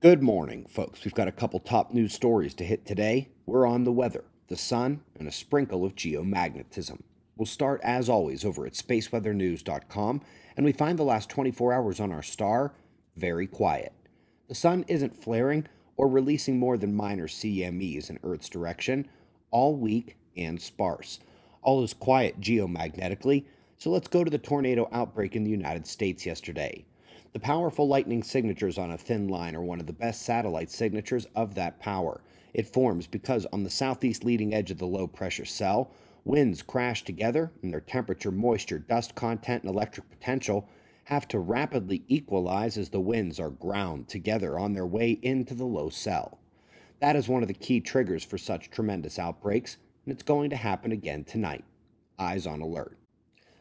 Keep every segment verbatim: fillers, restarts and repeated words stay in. Good morning, folks. We've got a couple top news stories to hit today. We're on the weather, the sun, and a sprinkle of geomagnetism. We'll start, as always, over at space weather news dot com, and we find the last twenty-four hours on our star very quiet. The sun isn't flaring or releasing more than minor C M Es in Earth's direction, all weak and sparse. All is quiet geomagnetically, so let's go to the tornado outbreak in the United States yesterday. The powerful lightning signatures on a thin line are one of the best satellite signatures of that power. It forms because on the southeast leading edge of the low-pressure cell, winds crash together, and their temperature, moisture, dust content, and electric potential have to rapidly equalize as the winds are ground together on their way into the low cell. That is one of the key triggers for such tremendous outbreaks, and it's going to happen again tonight. Eyes on alert.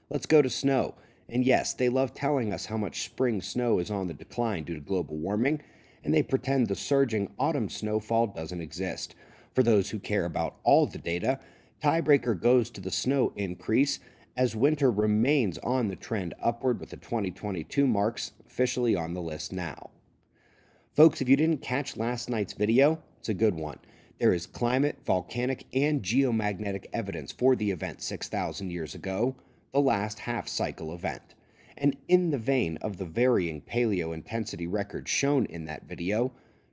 Let's go to snow. And yes, they love telling us how much spring snow is on the decline due to global warming, and they pretend the surging autumn snowfall doesn't exist. For those who care about all the data, tiebreaker goes to the snow increase, as winter remains on the trend upward with the twenty twenty-two marks officially on the list now. Folks, if you didn't catch last night's video, it's a good one. There is climate, volcanic, and geomagnetic evidence for the event six thousand years ago, the last half-cycle event. And in the vein of the varying paleointensity record shown in that video,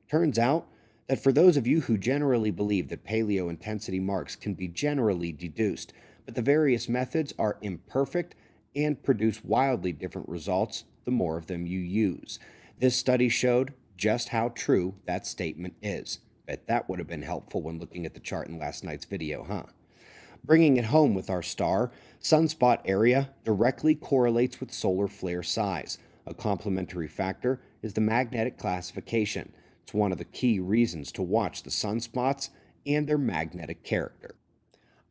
turns out that for those of you who generally believe that paleointensity marks can be generally deduced, but the various methods are imperfect and produce wildly different results the more of them you use. This study showed just how true that statement is. Bet that would have been helpful when looking at the chart in last night's video, huh? Bringing it home with our star, sunspot area directly correlates with solar flare size. A complementary factor is the magnetic classification. It's one of the key reasons to watch the sunspots and their magnetic character.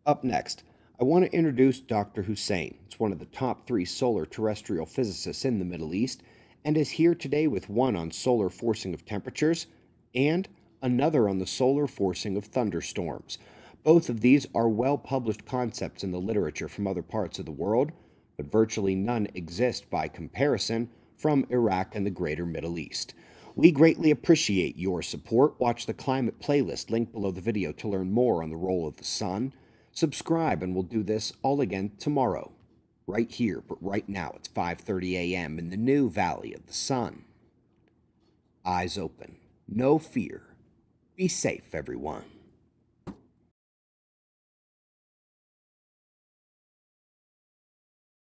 Up next, I want to introduce Doctor Hussein. He's one of the top three solar terrestrial physicists in the Middle East and is here today with one on solar forcing of temperatures and another on the solar forcing of thunderstorms. Both of these are well-published concepts in the literature from other parts of the world, but virtually none exist by comparison from Iraq and the greater Middle East. We greatly appreciate your support. Watch the climate playlist linked below the video to learn more on the role of the sun. Subscribe, and we'll do this all again tomorrow, right here, but right now it's five thirty a m in the new Valley of the Sun. Eyes open, no fear. Be safe, everyone.